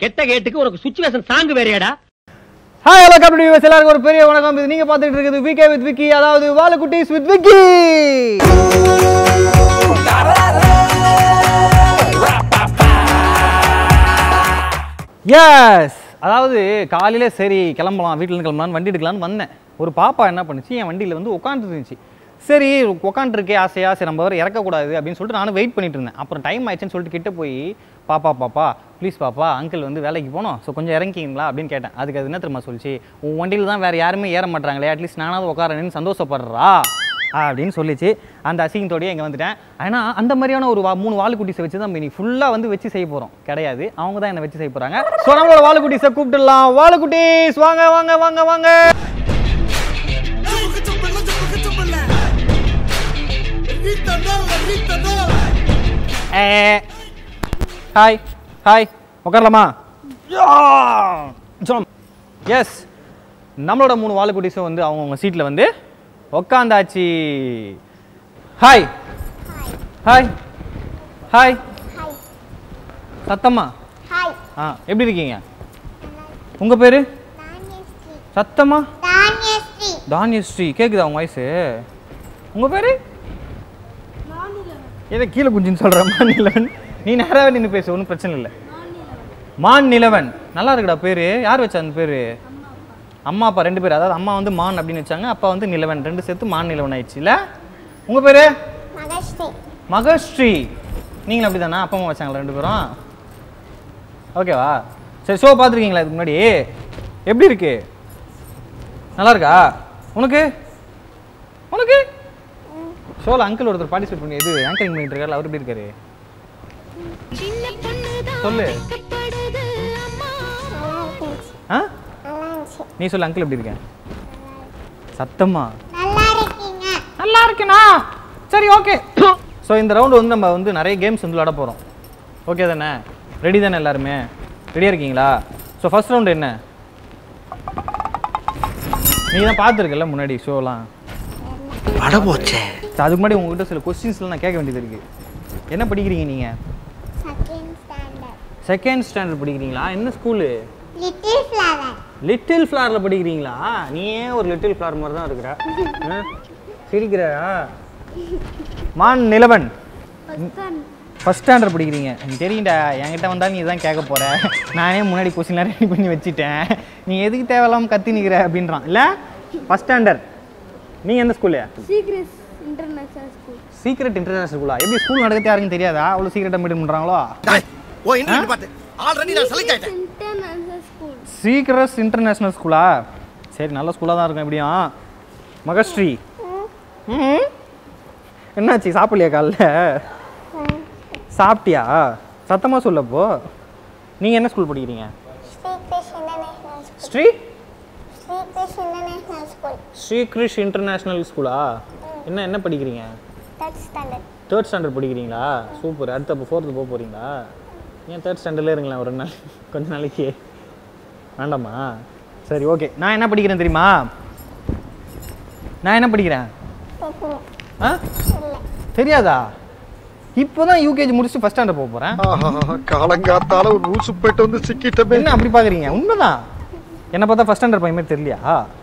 கெட்ட கேட்டுக்கு உனக்கு சுச்சுவேஷன் சாங் வேறேடா. ஹாய் ஹலோ கபடி வியூவர்ஸ் எல்லாருக்கும் ஒரு பெரிய வணக்கம். இது நீங்க பார்த்துட்டு இருக்குது விகே வித் விக்கி, அதாவது வாலு குட்டீஸ் வித் விக்கி. எஸ், அதாவது காலையிலே சரி கிளம்பலாம், வீட்டிலேருந்து கிளம்பலான்னு வண்டி எடுக்கலான்னு வந்தேன். ஒரு பாப்பா என்ன பண்ணுச்சு, என் வண்டியில் வந்து உட்காந்துருந்துச்சு. சரி உட்காந்துருக்கே ஆசையாக, சரி நம்ம வேறு இறக்கக்கூடாது அப்படின்னு சொல்லிட்டு நானும் வெயிட் பண்ணிட்டு இருந்தேன். அப்புறம் டைம் ஆயிடுச்சுன்னு சொல்லிட்டு கிட்டே போய், பாப்பா ப்ளீஸ் பாப்பா, அங்கிள் வந்து வேலைக்கு போனோம், ஸோ கொஞ்சம் இறங்கிங்களா அப்படின்னு கேட்டேன். அதுக்கு அது என்ன தெரியுமா சொல்லிச்சு, உன் வண்டியில் தான் வேறு யாருமே ஏற மாட்டாங்களே, அட்லீஸ்ட் நானாவது உட்காரணுன்னு சந்தோஷப்படுறா அப்படின்னு சொல்லிச்சு. அந்த அசிங்கத்தோடையே இங்கே வந்துட்டேன். ஆனால் அந்த மாதிரியான ஒரு மூணு வாலுக்குட்டிஸை வச்சு தான் இன்னைக்கு ஃபுல்லாக வந்து வச்சு செய்ய போகிறோம். கிடையாது, அவங்க தான் என்னை வச்சு செய்ய போகிறாங்க. ஸோ நம்மளோட வாலுக்குட்டிஸை கூப்பிட்டுடலாம். வாலுக்குட்டிஸ் வாங்க வாங்க வாங்க வாங்க. Hi hi, உட்காரலாமா? எஸ், நம்மளோட மூணு வாலுக்குட்டிஸும் வந்து அவங்கவுங்க சீட்டில் வந்து உக்காந்தாச்சு. ஹாய் ஹாய் ஹாய் சத்தம்மா. ஆ, எப்படி இருக்கீங்க? உங்கள் பேர் சத்தம்மா? தான்யஸ்ரீ. கேட்குதா உங்கள் வயசு? உங்கள் பேர் ஏதோ கீழே குஞ்சுன்னு சொல்கிற மாநிலவன். நீ நேராகவே நின்று பேசு, ஒன்றும் பிரச்சனை இல்லை. மான் நிலவன் நல்லா இருக்குடா பேர். யார் வச்சா அந்த பேர்? அம்மா அப்பா ரெண்டு பேர், அதாவது அம்மா வந்து மான் அப்படின்னு வச்சாங்க, அப்பா வந்து நிலவன், ரெண்டு சேர்த்து மான் நிலவன் ஆயிடுச்சு. இல்லை உங்கள் பேர் மகஸ்ரீ. நீங்களும் அப்படி தானா? அப்பா அம்மா வச்சாங்களா ரெண்டு பேரும்? ஓகேவா? சரி, ஷோ பார்த்துருக்கீங்களா இதுக்கு முன்னாடி? எப்படி இருக்கு? நல்லா இருக்கா? உனக்கு உனக்கு ஷோவில் அங்கிள் ஒருத்தர் பார்ட்டிசிபேட் பண்ணி எது ஆங்கரிங் பண்ணிட்டு இருக்காரு, அவர் எப்படி இருக்காரு சொல்லு. ஆ, நீ சொல்லு, அங்கிள் எப்படி இருக்கேன்? சத்தமா நல்லா இருக்கேண்ணா. சரி ஓகே. ஸோ இந்த ரவுண்டு வந்து நம்ம வந்து நிறைய கேம்ஸ் வந்து விளாட போகிறோம். ஓகே தானே? ரெடி தானே? எல்லாருமே ரெடியாக இருக்கீங்களா? ஸோ ஃபஸ்ட் ரவுண்டு என்ன? நீ தான் பார்த்துருக்கல முன்னாடி ஷோலாம். அதுக்கு முன்னாடி உங்ககிட்ட சில கொஸ்டின்ஸ்லாம் நான் கேட்க வேண்டியது இருக்குது. என்ன படிக்கிறீங்க நீங்கள்? செகண்ட் ஸ்டாண்டர்ட் படிக்கிறீங்களா? என்ன ஸ்கூலு? லிட்டில் ஃப்ளாரில் படிக்கிறீங்களா? நீ ஏன் ஒரு லிட்டில் ஃப்ளார் மாதிரி தான் இருக்கிற, சிரிக்கிற? மான் நிலவன் ஃபஸ்ட் ஸ்டாண்டர்ட் படிக்கிறீங்க. எனக்கு தெரியும்டா, என்கிட்ட வந்தால் நீ தான் கேட்க போகிற. நானே முன்னாடி கொஸ்டின்லாம் ரெடி பண்ணி வச்சுட்டேன். நீ எதுக்கு தேவையில்லாமல் கத்தி நிற்கிற அப்படின்றான். இல்லை ஃபஸ்ட் ஸ்டாண்டர்ட். நீங்கள் எந்த ஸ்கூலு? சீக்ரெட் இன்டர்நேஷனல் ஸ்கூலா? எப்படி ஸ்கூல் நடக்கிறது யாருக்கும் தெரியாதா? அவ்வளோ சீக்கிரட்டாக மீட் பண்ணுறாங்களோ? சீக்ரெட்ஸ் இன்டர்நேஷனல் ஸ்கூலா? சரி, நல்ல ஸ்கூலாக தான் இருக்கும் எப்படியா. மகஸ்ரீ என்னாச்சு, சாப்பிடலையா காலைல? சாப்பிட்டியா? சத்தமாக சொல்லப்போ. நீங்கள் என்ன ஸ்கூல் படிக்கிறீங்க? ஸ்ரீ ஸ்ரீகிருஷ் இன்டர்நேஷனல் ஸ்கூலா? என்ன என்ன படிக்கிறீங்க? தேர்ட் ஸ்டாண்டர்ட் படிக்கிறீங்களா? சூப்பர். அடுத்தப்போ ஃபோர்த்து போக போகிறீங்களா? ஏன் தேர்ட் ஸ்டாண்டர்ட்லேயே இருங்களேன் ஒரு நாள், கொஞ்ச நாளைக்கு வேண்டாமா? சரி ஓகே. நான் என்ன படிக்கிறேன் தெரியுமா? நான் என்ன படிக்கிறேன்? ஆ, தெரியாதா? இப்போதான் யூகேஜி முடிச்சுட்டு ஃபர்ஸ்ட் ஸ்டாண்டர்ட் போக போகிறேன். காலங்காத்தால ஒரு லூசு போயிட்டு வந்து சிக்கிட்டே. என்ன அப்படி பார்க்குறீங்க? உண்மைதான். என்ன பார்த்தா ஃபர்ஸ்ட் ஸ்டாண்டர்ட் பையன் மாதிரி தெரியலையா?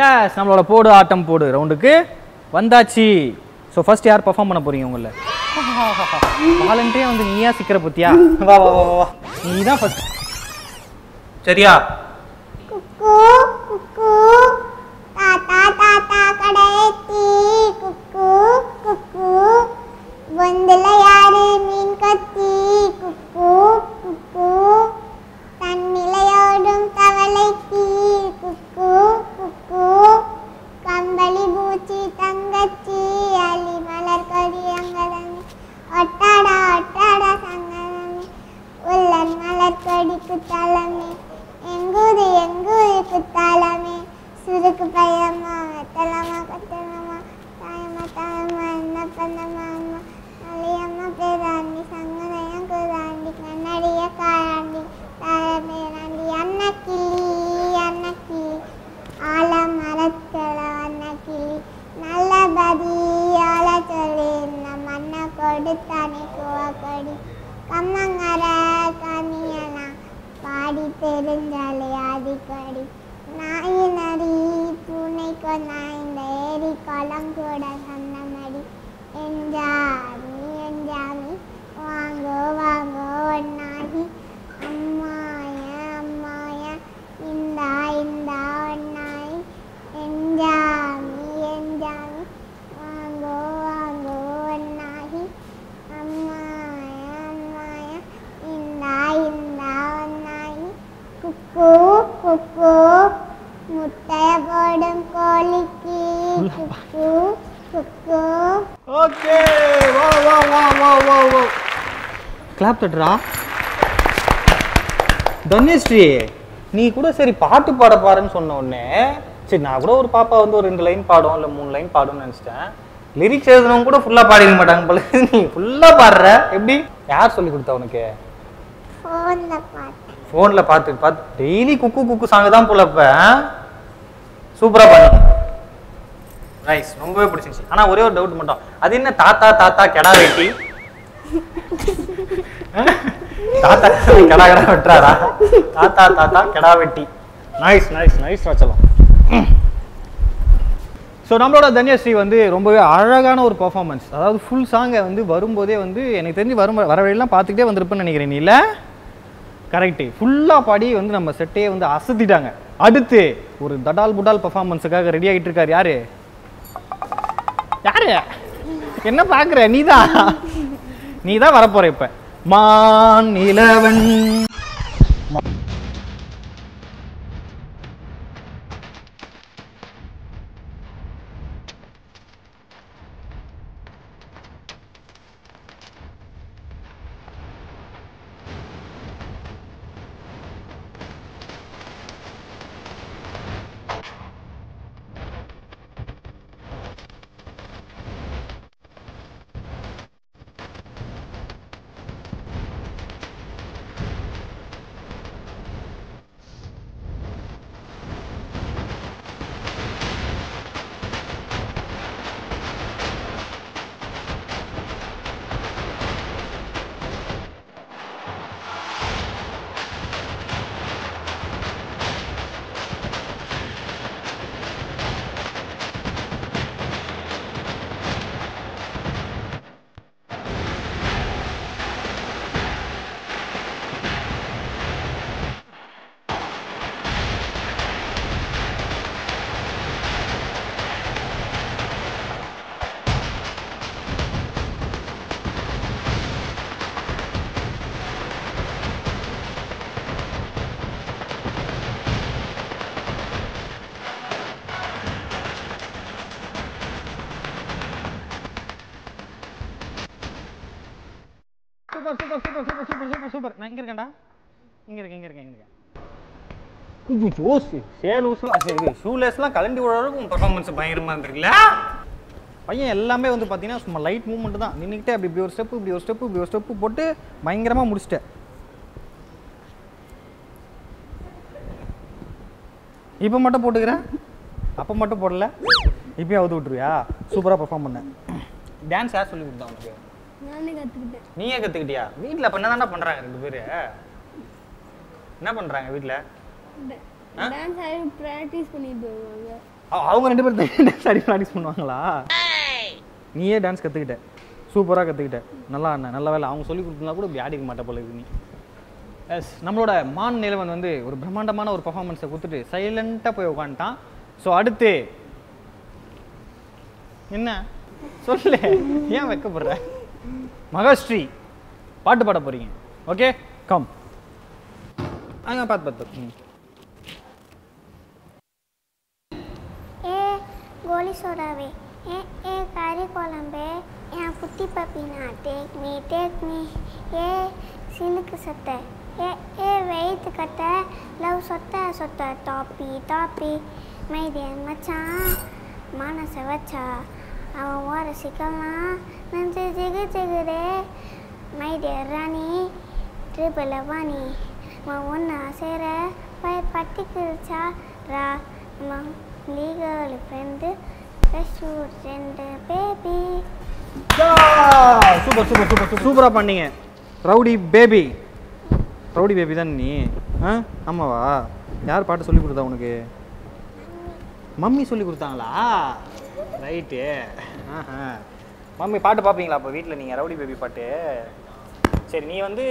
எஸ், நம்மளோட போடு ஆட்டம் போடு ரவுண்டுக்கு வந்தாச்சு. ஸோ ஃபர்ஸ்ட் யார் பர்ஃபார்ம் பண்ண போறீங்க உங்கள? வாலண்டே வந்து நீயா சிக்கிற பத்தியா? வா வா வா வா, நீ தான் ஃபர்ஸ்ட். சரியா? குக்கு குக்கு தாத்தா தாத்தா கடைத்தி குக்கு குக்கு வந்தல யாரு மீன் கத்தி குக்கு குக்கு தண்ணில ஓடும் தவளை தீ குக்கு குக்கு கம்பளி பூச்சி தங்கச்சி அலி மலர் கடி அங்கதங்க ஒட்டாடா ஒட்டாடா சங்கதங்க உள்ளன் மலர் கடிக்கு தலைமை தெரிஞ்சாலே ஆதிப்படி நாயின் அடி பூனைக்கோ நாய்ந்த ஏரி குளம் கூட சந்தமடி என்றாமி என்றாமி வாங்கோ வாங்கோ ஒன்னாகி அம்மாயா அம்மாயா இந்தா இந்தா ஒன்னாகி என்றாமி என்றாமி வாங்கோ வாங்கோ ஒன்னாகி அம்மாயா அம்மாயா இந்தா இந்தா ஒன்னாகி குக்கூ குக்கூ முட்டைய போடும் கோழிக்கு குக்கு குக்கு. ஓகே வா வா வா வா வா வா கிளாப் தட்டுறா தன்யஸ்ரீ. நீ கூட சரி பாட்டு பாட பாருன்னு சொன்ன உடனே சரி நான் கூட ஒரு பாப்பா வந்து ஒரு 2 லைன் பாடும் இல்லை 3 லைன் பாடும்னு நினச்சிட்டேன். லிரிக்ஸ் எழுதுனவங்க கூட ஃபுல்லாக பாடிக்க மாட்டாங்க போல. நீ ஃபுல்லாக பாடுற எப்படி? யார் சொல்லி கொடுத்தா உனக்கு? ஃபோனில் பார்த்து பார்த்து டெய்லி குக்கு குக்கு சாங்கு தான் போல. இப்போ சூப்பராக பண்ணு. நைஸ், ரொம்பவே பிடிச்சிருந்துச்சு. ஆனால் ஒரே ஒரு டவுட் மட்டும், அது என்ன தாத்தா தாத்தா கெடா வெட்டி தாத்தா கெடா கெடா வெட்டுறாரா? தாத்தா தாத்தா கெடா வெட்டி. நைஸ் நைஸ் நைஸ் வச்சலாம். ஸோ நம்மளோட தன்யஸ்ரீ வந்து ரொம்பவே அழகான ஒரு பர்ஃபார்மன்ஸ். அதாவது ஃபுல் சாங்கை வந்து வரும்போதே வந்து எனக்கு தெரிஞ்சு வர வழியெல்லாம் பார்த்துக்கிட்டே வந்திருப்பேன்னு நினைக்கிறேன். நீ இல்லை கரெக்டு, ஃபுல்லாக பாடி வந்து நம்ம செட்டே வந்து அசத்திட்டாங்க. அடுத்து ஒரு தடால் புடால் பர்ஃபார்மன்ஸுக்காக ரெடி ஆகிட்டு இருக்காரு. யாரு யாரு என்ன பார்க்குற? நீ தான் வரப்போற. இப்போ மான் இளவன் கலண்டி விழாவுக்கு பர்ஃபார்மன்ஸ் பயங்கரமாக இருந்திருக்குல்ல. பையன் எல்லாமே வந்து பார்த்தீங்கன்னா சும்மா லைட் மூவ்மெண்ட் தான். நின்றுக்கிட்டே அப்படி இப்படி ஒரு ஸ்டெப்பு இப்படி ஒரு ஸ்டெப்பு இப்படி ஒரு ஸ்டெப்பு போட்டு பயங்கரமாக முடிச்சிட்டேன். இப்போ மட்டும் போட்டுக்கிறேன், அப்போ மட்டும் போடல, இப்பயும் அவுத்து விட்டுருவியா? சூப்பராக பர்ஃபார்ம் பண்ணேன். டான்ஸ் யார் சொல்லி கொடுத்தா உனக்கு? நீயே கத்துக்கிட்டியா? வீட்டுல அப்ப என்னதான்டா பண்றாங்க 2 பேரு? என்ன பண்றாங்க வீட்டுல? டான்ஸ் ஆடி பிராக்டீஸ் பண்ணிட்டு வருவாங்க. அவங்க 2 பேரும் டான்ஸ் ஆடி பிராக்டீஸ் பண்ணுவாங்களா? நீயே டான்ஸ் கத்துக்கிட்ட, சூப்பரா கத்துக்கிட்ட, நல்லா அண்ணா, நல்ல வேலை. அவங்க சொல்லி கொடுத்தா கூட இப்படி ஆடிக்க மாட்டா போல இருக்கு நீ. எஸ், நம்மளோட மான் நிலவன் வந்து ஒரு பிரம்மாண்டமான ஒரு பர்ஃபார்மன்ஸை கொடுத்துட்டு சைலண்டா போய் உட்காந்துட்டான். ஸோ அடுத்து என்ன சொல்லு, ஏன் வைக்கப்படுற? மகாஸ்ரீ பாட்டு பாட போறீங்க. ஓகே கம் அங்க பாத்து பாத்து. ஏ கோலி சோடாவே ஏ ஏ காரி கோலம்பே ஏ புட்டி பப்பினா டேக் மீ ஏ சிலுக்கு சட்டை ஏ ஏ வெயிட் கட்டை லவ் சொட்டை சொட்டை டாப்பி டாப்பி மைதேன் மச்சான் மனசை வச்சா அவன் 지금아 난 지그지그래 마이 데라니 드블라바니 마원나 세라 파이 파티클차 라 리걸 프렌드 슈 프렌드 베비 야 சூப்பர் சூப்பர் சூப்பர் சூப்பர் சூப்பரா பண்ணீங்க ரவுடி பேபி தான் நீ ஆமாவா யார் பாட்டு சொல்லி கொடுத்தா உனக்கு மம்மி சொல்லி கொடுத்தாங்களா ரைட் ஆஹா மம்மி பாட்டு பாப்பீங்களா அப்ப வீட்ல நீங்க ரவுடி பேபி பாட்டு சரி நீ வந்து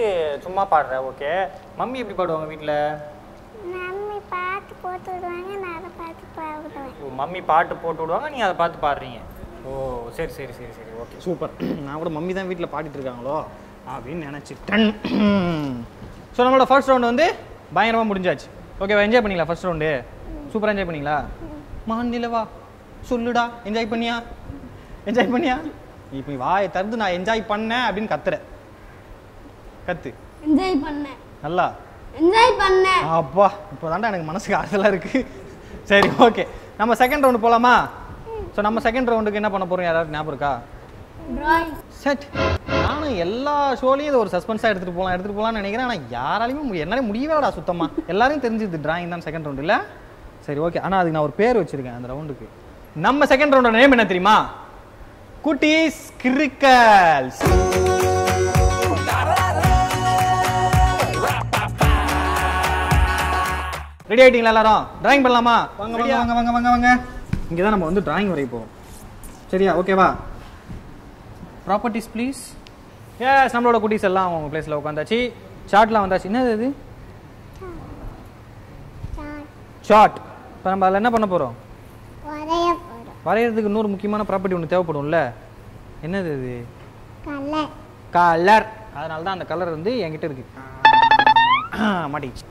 சும்மா பாடுற ஓகே மம்மி எப்படி பாடுவாங்க வீட்ல மம்மி பாட்டு போட்டுடுவாங்க நான் அத பாத்து பாடுவேன் ஓ மம்மி பாட்டு போட்டுடுவாங்க நீ அத பாத்து பாடுறீங்க ஓ சரி சரி சரி சரி ஓகே சூப்பர் நான் கூட மம்மி தான் வீட்ல பாடிட்டு இருக்காங்களோ அப்படினு நினைச்சிட்டேன் சோ நம்மளோட ஃபர்ஸ்ட் ரவுண்ட் வந்து பயங்கரமா முடிஞ்சாச்சு ஓகேவா என்ஜாய் பண்ணீங்களா ஃபர்ஸ்ட் ரவுண்ட் சூப்பரா என்ஜாய் பண்ணீங்களா மான் நிலவா சொல்லுடா என்ஜாய் பண்ணியா என்ஜாய் பண்ணியா இப்போ வாயை திறந்து நான் என்ஜாய் பண்ணேன் அப்படினு கத்துற கத்து என்ஜாய் பண்ணேன் நல்லா என்ஜாய் பண்ணேன் அப்பா இப்போதான்டா எனக்கு மனசுக்கு ஆசலா இருக்கு சரி ஓகே நம்ம செகண்ட் ரவுண்ட் போலாமா சோ நம்ம செகண்ட் ரவுண்டுக்கு என்ன பண்ண போறோம் யாராவது ஞாபகம் இருக்கா டிராயிங் செட் நானும் எல்லா ஷோலயும் இது ஒரு சஸ்பென்ஸா எடுத்துட்டு போலாம்னு நினைக்கிறேன் ஆனா யாராலயும் என்னால முடியவேடா சுத்தமா எல்லாரும் தெரிஞ்சிது டிராயிங் தான் செகண்ட் ரவுண்ட் இல்ல சரி ஓகே ஆனா அதுக்கு நான் ஒரு பேர் வச்சிருக்கேன் அந்த ரவுண்டுக்கு நம்ம செகண்ட் ரவுண்டோட நேம் என்ன தெரியுமா குட்டீஸ் கிரிக்கல்ஸ் ரெடி ஆயிட்டீங்களா எல்லாரும் டிராயிங் பண்ணலாமா வாங்க வாங்க வாங்க வாங்க வாங்க இங்க தான் நம்ம வந்து டிராயிங் வரைய போறோம் சரியா ஓகேவா ப்ராப்பர்ட்டிஸ் ப்ளீஸ் எஸ் நம்மளோட குட்டீஸ் எல்லாம் அவங்க பிளேஸ்ல உட்கார்ந்தாச்சு சார்ட்லாம் வந்தாச்சு என்னது இது சார்ட் இப்போ நம்ம அதல என்ன பண்ண போறோம் வரைய போறோம் வரையிறதுக்கு இன்னொரு முக்கியமான ப்ராப்பர்ட்டி ஒன்னு தேவைப்படும்ல என்னது இது கலர் கலர் அதனால தான் அந்த கலர் வந்து என்கிட்ட இருக்கு மாட்டிச்சு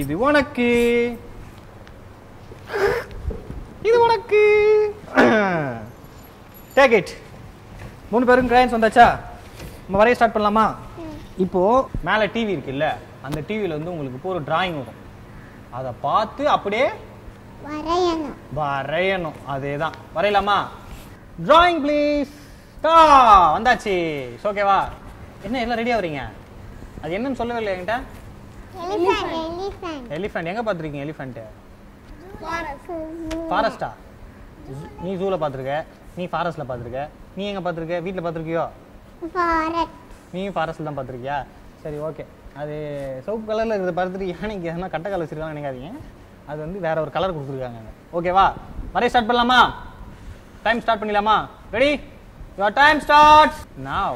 இது உனக்கு இது உனக்கு டேக் இட் மூணு பேரும் கிரைன்ஸ் வந்தாச்சா நம்ம வரைய ஸ்டார்ட் பண்ணலாமா இப்போ மேலே டிவி இருக்குல்ல அந்த டிவில வந்து உங்களுக்கு இப்போ ஒரு டிராயிங் வரும் அதை பார்த்து அப்படியே வரையணும் வரையணும் அதேதான் வரையலாமா டிராயிங் ப்ளீஸ் கா வந்தாச்சு ஓகேவா என்ன எல்லாம் ரெடியா வரீங்க அது என்னன்னு சொல்லவே இல்லை என்கிட்ட எலிஃபண்ட் எலிஃபண்ட் எலிஃபண்ட் எங்க பாத்துறீங்க எலிஃபண்ட் ஃபாரஸ்டா நீ ஜூல பாத்துறீங்க நீ ஃபாரஸ்ட்ல பாத்துறீங்க நீ எங்க பாத்துறீங்க வீட்ல பாத்துறீயோ ஃபாரஸ்ட் நீ ஃபாரஸ்ட்ல தான் பாத்துறீயா சரி ஓகே அது சோப் கலர்ல இருந்து பாத்துறீங்க யானைக்கு என்ன கட்ட கலர் வச்சிருக்காங்க நினைக்காதீங்க அது வந்து வேற ஒரு கலர் கொடுத்திருக்காங்க ஓகேவா வரைய ஸ்டார்ட் பண்ணலாமா டைம் ஸ்டார்ட் பண்ணிடலாமா ready your time starts now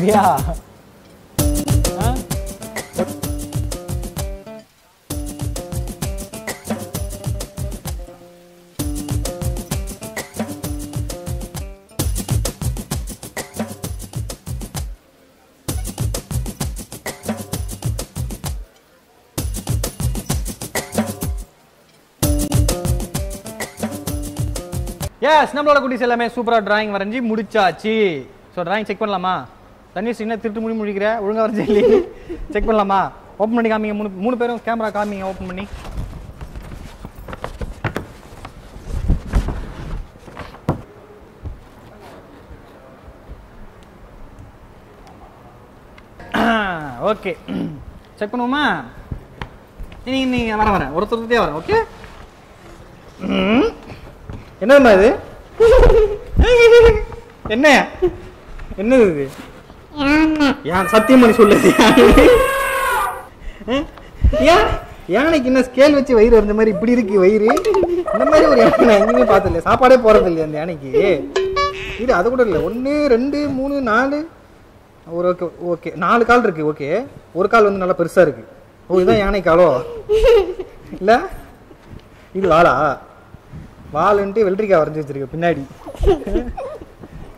சரியா எஸ் நம்மளோட குட்டீஸ் எல்லாமே சூப்பரா டிராயிங் வரைஞ்சி முடிச்சாச்சு சோ டிராயிங் செக் பண்ணலாமா தனிஷ் என்ன திருட்டு முடி முடிக்கிற ஒழுங்கா வரைஞ்சு இல்லையே செக் பண்ணலாமா ஓப்பன் பண்ணி காமிங்க மூணு பேரும் கேமரா காமிங்க ஓப்பன் பண்ணி ஓகே செக் பண்ணுவோமா? நீங்க வரேன் ஒருத்தருக்கிட்டே வரேன். ஓகே என்னம்மா இது? என்ன என்னது இது? யானை. சத்தியம் பண்ணி சொல்லுது யானை. யானைக்கு என்ன ஸ்கேல் வச்சு வயிறு இருந்த மாதிரி இப்படி இருக்கு வயிறு. இந்த மாதிரி ஒரு யானை நான் எங்கேயுமே பார்த்தது இல்லை. சாப்பாடே போறது இல்லையா அந்த யானைக்கு? இது அது கூட இல்லை. 1 2 3 4 ஒரு ஓகே ஓகே 4 கால் இருக்கு. ஓகே ஒரு கால் வந்து நல்லா பெருசா இருக்கு. ஓ இதுதான் யானை காலோ இல்ல? இது வாலா? வாலுன்ட்டு வெள்ளரிக்காய் வரைஞ்சி வச்சிருக்கு பின்னாடி.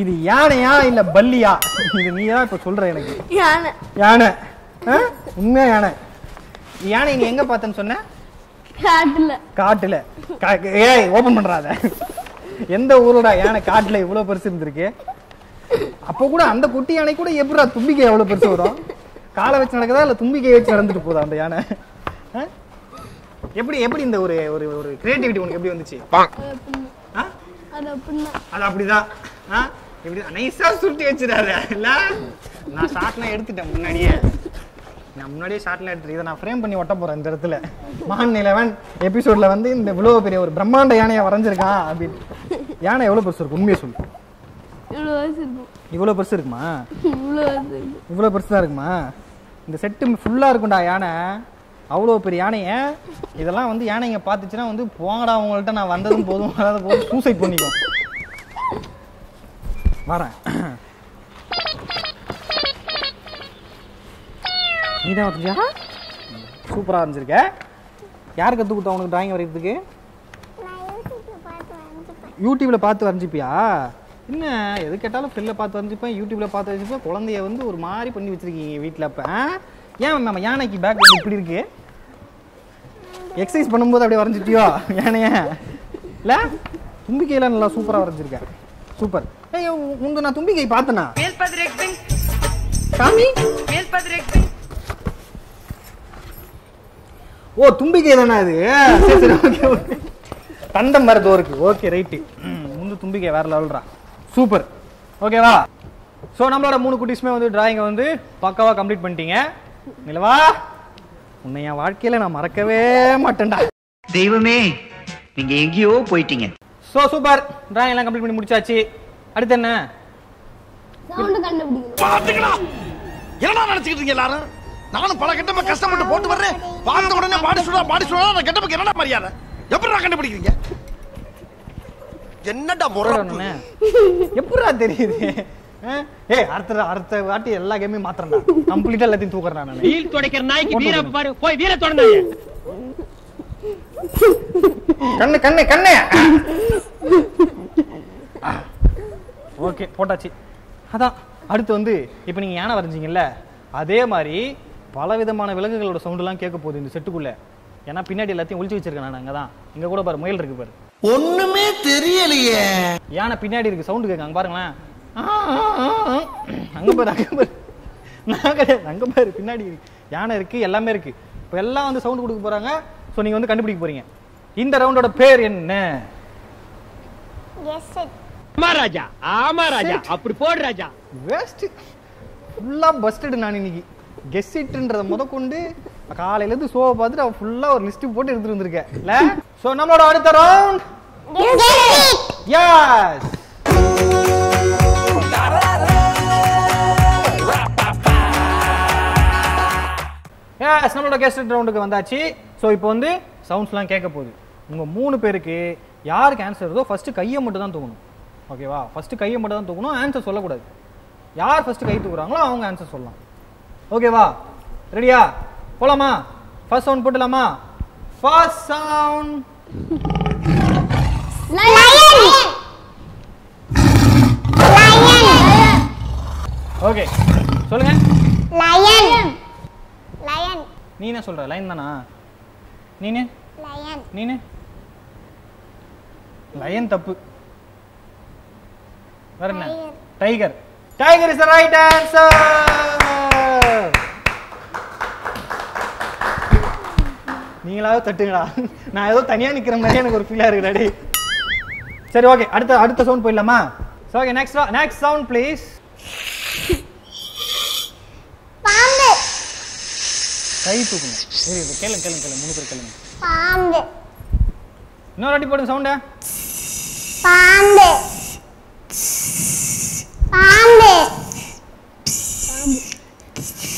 இது யானையா இல்ல பல்லியா? இது நீதான் இப்ப சொல்ற எனக்கு. யானை யானை. உண்மையா யானை? யானை நீ எங்க பார்த்தேன்னு சொன்ன? காட்டுல. காட்டுல? ஏய் ஓபன் பண்றாத. எந்த ஊரோட யானை காட்டுல இவ்வளவு பெருசு இருந்திருக்கு? அப்போ கூட அந்த குட்டி யானை கூட எப்படா தும்பிக்கை எவ்வளவு பெருசு வரும்? காலை வச்சு நடக்குதா இல்ல தும்பிக்கை வச்சு நடந்துட்டு போதா அந்த யானை? எப்படி எப்படி இந்த ஒரு ஒரு ஒரு கிரியேட்டிவிட்டி உனக்கு எப்படி வந்துச்சு? அது அப்படிதான். எப்படி நைஸா சுருட்டி வச்சிடாத. இல்ல நான் ஷார்ட்லாம் எடுத்துட்டேன் முன்னாடியே. நான் முன்னாடியே ஷார்ட்லாம் எடுத்துட்டு இதை நான் ஃப்ரேம் பண்ணி ஒட்ட போறேன் இந்த இடத்துல. மான் 11 எபிசோட்ல வந்து இந்த இவ்வளவு பெரிய ஒரு பிரம்மாண்ட யானையை வரைஞ்சிருக்கான் அப்படின்னு. யானை எவ்வளவு பெருசு இருக்கும் உண்மையை சொல்லு? இவ்வளவு பெருசு இருக்குமா? இவ்வளவு பெருசுதான் இருக்குமா? இந்த செட்டு ஃபுல்லா இருக்கும்டா யானை. அவ்வளோ பெரிய யானைய இதெல்லாம் வந்து யானைங்க பார்த்துச்சுன்னா வந்து போங்கடா அவங்கள்ட்ட நான் வந்ததும் போதும் வராத போதும் சூசைட் பண்ணிக்கும். வரேன். நீதான் வந்துச்சியா? சூப்பராக இருந்துச்சிருக்க. யார் கற்றுக் கொடுத்தா உனக்கு டிராயிங் வரைகிறதுக்கு? யூடியூப்ல பார்த்து வரைஞ்சிப்பியா? என்ன எது கேட்டாலும் ஃபில்ல பார்த்து வரைஞ்சிப்பேன், யூடியூப்ல பார்த்து வரைஞ்சிப்பேன். குழந்தைய வந்து ஒரு மாதிரி பண்ணி வச்சிருக்கீங்க வீட்டில். அப்போ ஏன் நம்ம யானைக்கு பேக் வந்து இப்படி இருக்கு? எக்ஸசைஸ் பண்ணும்போது அப்படியே வரைஞ்சிட்டியோ யானைய? இல்லை தும்பிக்கையெல்லாம் நல்லா சூப்பராக வரைஞ்சிருக்கேன். சூப்பர். ஏய் உங்க நான் தும்பிக்கை பார்த்தேண்ணா. ஓ தும்பிக்கை தானே அது? சரி சரி ஓகே ஓகே. தண்டை மரத்தோ இருக்கு. Okay right. முந்து தும்பிக்கை வேற லெவல்றா. சூப்பர். ஓகேவா? ஸோ நம்மளோட 3 குட்டிஸுமே வந்து டிராயிங்கை வந்து பக்காவாக கம்ப்ளீட் பண்ணிட்டீங்க. நிலவா உன்னை என் வாழ்க்கையில் நான் மறக்கவே மாட்டேன்டா. தெய்வமே நீங்கள் எங்கேயோ போயிட்டீங்க. So super. டிராயிங் எல்லாம் கம்ப்ளீட் பண்ணி முடிச்சாச்சு. அடுத்து என்ன? என்ன நினச்சிக்கிட்டு இருக்கீங்க எல்லாரும்? நானும் பல கெட்டப்ப கஷ்டப்பட்டு போட்டு வர்றேன். பார்த்த உடனே பாடி சொல்றா பாடி சொல்றா. நான் கெட்டப்ப என்னடா மரியாதை எப்படி நான் கண்டுபிடிக்கிறீங்க? என்னடா முரடனே எப்பறா தெரியுது? ஏய் அடுத்த அடுத்த வாட்டி எல்லா கேமையும் மாத்தறடா. கம்ப்ளீட்டா எல்லாத்தையும் தூக்குறடா. நான் வீல் துடைக்கிற நாய்க்கு வீர பாரு. போய் வீர துடைடாயே. கண்ணு கண்ணு கண்ணு. ஓகே போட்டாச்சு. அதான் அடுத்து வந்து இப்போ நீங்க யானை வரைஞ்சீங்கல்ல, அதே மாதிரி பலவிதமான விலங்குகளோட சவுண்ட் எல்லாம் கேட்க போகுது இந்த செட்டுக்குள்ள. ஏன்னா பின்னாடி எல்லாத்தையும் ஒளிச்சு வச்சிருக்கேன் நான். அங்க தான் இங்க கூட பாரு முயல் இருக்கு பாரு. ஒண்ணுமே தெரியலையே. யானை பின்னாடி இருக்கு சவுண்ட் கேட்காங்க பாருங்களேன். அங்க பாரு அங்க பாரு. நான் கிடையாது அங்க பாரு பின்னாடி இருக்கு யானை இருக்கு எல்லாமே இருக்கு. இப்போ எல்லாம் வந்து சவுண்ட் கொடுக்க போறாங்க. ஸோ நீங்க வந்து கண்டுபிடிக்க போறீங்க. இந்த ரவுண்டோட பேர் என்ன? ஆமா ராஜா ஆமா ராஜா அப்படி போடு ராஜா. வேஸ்ட் ஃபுல்லா பஸ்டட் நான் இன்னைக்கு. கெஸ் இட்ன்றத முதற்கொண்டு காலையில இருந்து ஷோவை பார்த்துட்டு அவ ஃபுல்லா ஒரு லிஸ்ட் போட்டு எடுத்துட்டு வந்திருக்கேன். சோ நம்மளோட அடுத்த ரவுண்ட் எஸ். எஸ் நம்மளோட கெஸ்ட் ரவுண்டுக்கு வந்தாச்சு. சோ இப்போ வந்து சவுண்ட்ஸ்லாம் கேட்க போகுது. உங்க 3 பேருக்கு யாருக்கு ஆன்சர் வருதோ ஃபர்ஸ்ட் கையை மட்டும் தான் தூக்கணும். ஓகேவா? ஃபர்ஸ்ட் கையை மட்டும் தான் தூக்கணும். ஆன்சர் சொல்லக்கூடாது. யார் ஃபர்ஸ்ட் கை தூக்குறாங்களோ அவங்க ஆன்சர் சொல்லலாம். ஓகேவா? ரெடியா? போலாமா? ஃபர்ஸ்ட் சவுண்ட் போடலாமா? First sound lion. Lion. Okay சொல்லுங்க. Lion lion. நீ என்ன சொல்ற? லைன் தானா? நீனே லயன். நீனே லயன். தப்பு. வேற என்ன? Tiger. Tiger is the right answer. நீங்களாவே தட்டுங்கடா. நான் ஏதோ தனியா நிக்கிற மாதிரி எனக்கு ஒரு ஃபீலா இருக்குடா டேய். சரி ஓகே, அடுத்த சவுண்ட் போயிடலாமா? So okay, next sound please. பாம்பு. கை தூக்குங்க. சரி கேளுங்க கேளுங்க கேளுங்க, மூணு பேர் கேளுங்க. பாம்பு. இன்னொரு வாட்டி போடுங்க சவுண்ட. பாம்பு. பாம்பு.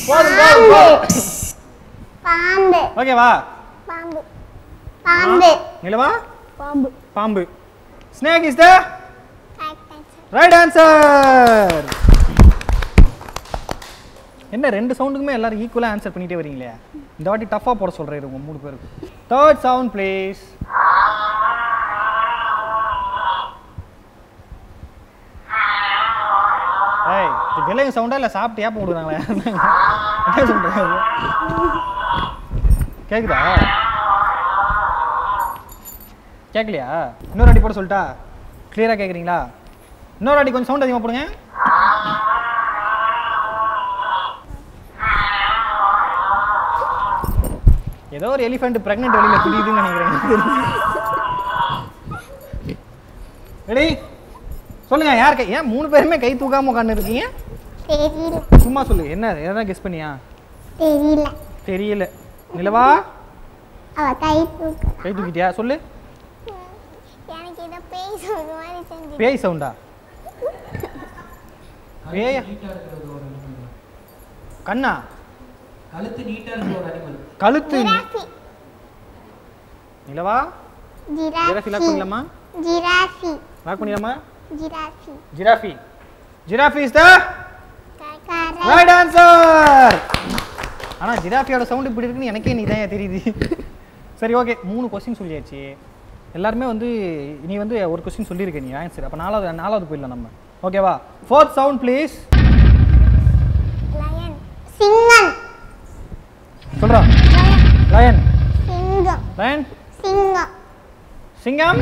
பாம்பு. பாம்பு. ஓகேவா? பாம்பு. பாம்பு. நிலவா? பாம்பு. பாம்பு. Snake is the right answer. என்ன ரெண்டு சவுண்டுக்குமே எல்லாரும் ஈக்குவலா ஆன்சர் பண்ணிட்டே வரீங்களே. இந்த வாட்டி டஃபா போட சொல்றேன் உங்க மூணு பேருக்கு. Third sound please. ஏய், இது விலங்கு சவுண்டா இல்ல சாப்பிட்டு ஏப்ப ஓடுறாங்களே? என்ன சொல்றீங்க? கேக்குதா? கேட்கலையா? இன்னொரு அடி போட சொல்லிட்டா? கிளியராக கேட்குறீங்களா? இன்னொரு அடி கொஞ்சம் சவுண்ட் அதிகமாக போடுங்க. ஏதோ ஒரு எலிஃபெண்ட் பிரெக்னென்ட் வெளியில் புரியுதுன்னு நினைக்கிறேன். ரெடி சொல்லுங்க. யார் ஏன் மூணு பேருமே கை தூக்காம உட்காந்து இருக்கீங்க? சும்மா சொல்லுங்க. என்ன எதாவது கெஸ் பண்ணியா? தெரியல. தெரியல. நிலவா கை தூக்கிட்டியா? சொல்லு. பேய் சவுண்டா? பேய் கண்ணா? கழுத்து நீட்டா இருக்க ஒரு அனிமல். கழுத்து நிலவா? ஜிராஃபி. லாக் பண்ணலாமா? ஜிராஃபி. லாக் பண்ணலாமா? Giraffe. Giraffe. Giraffe is the right answer. ஆனா ஜிராஃபியோட சவுண்ட் இப்படி இருக்குன்னு எனக்கே இதான் தெரியுது. சரி ஓகே, மூணு क्वेश्चन சொல்லியாச்சு. எல்லாருமே நீ ஒரு क्वेश्चन சொல்லியிருக்க. நீ ஆன்சர் அப்ப நாலாவது போயிடலாம் நம்ம. ஓகேவா? Fourth sound please. லயன். சிங்கம். சொல்றா. லயன். சிங்கம். லயன். சிங்கம். சிங்கம்